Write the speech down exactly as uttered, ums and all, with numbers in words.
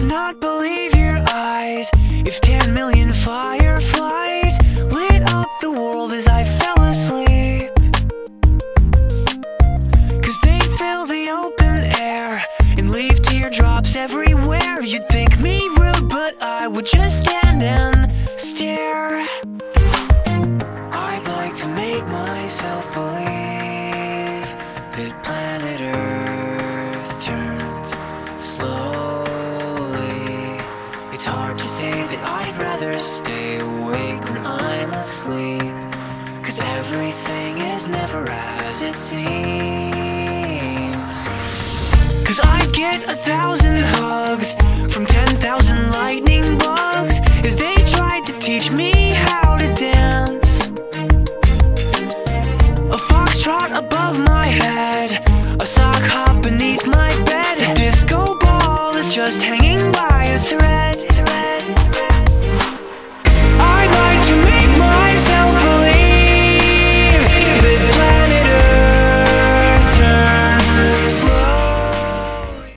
Not believe your eyes if ten million fireflies lit up the world as I fell asleep, 'cause they fill the open air and leave teardrops everywhere. You'd think me rude, but I would just stand and stare. I'd like to make myself believe that planet Earth turns slow. It's hard to say that I'd rather stay awake when I'm asleep, 'cause everything is never as it seems. 'Cause I'd get a thousand hugs from ten thousand